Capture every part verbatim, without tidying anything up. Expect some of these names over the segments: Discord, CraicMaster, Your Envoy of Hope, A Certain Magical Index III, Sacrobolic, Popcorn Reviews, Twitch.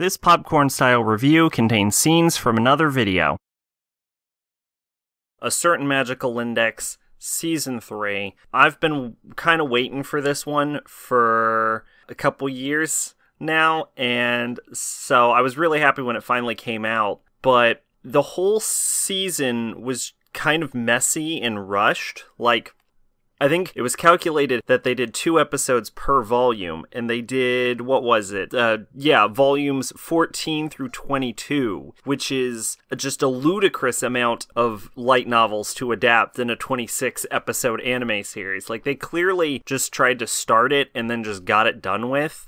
This popcorn-style review contains scenes from another video. A Certain Magical Index, Season three. I've been kind of waiting for this one for a couple years now, and so I was really happy when it finally came out. But the whole season was kind of messy and rushed. Like, I think it was calculated that they did two episodes per volume, and they did, what was it? Uh, yeah, volumes fourteen through twenty-two, which is just a ludicrous amount of light novels to adapt in a twenty-six episode anime series. Like, they clearly just tried to start it and then just got it done with.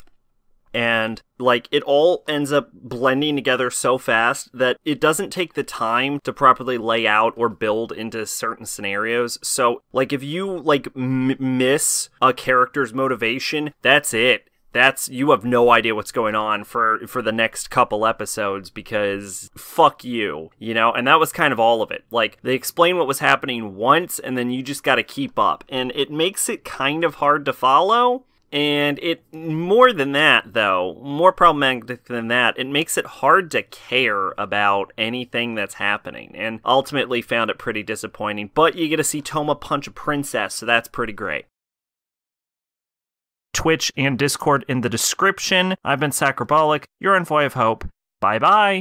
And, like, it all ends up blending together so fast that it doesn't take the time to properly lay out or build into certain scenarios. So, like, if you, like, m miss a character's motivation, that's it. That's, you have no idea what's going on for, for the next couple episodes, because fuck you, you know? And that was kind of all of it. Like, they explain what was happening once, and then you just gotta keep up. And it makes it kind of hard to follow. And it, more than that, though, more problematic than that, it makes it hard to care about anything that's happening. And ultimately found it pretty disappointing. But you get to see Toma punch a princess, so that's pretty great. Twitch and Discord in the description. I've been Sacrobolic, your Envoy of Hope. Bye-bye!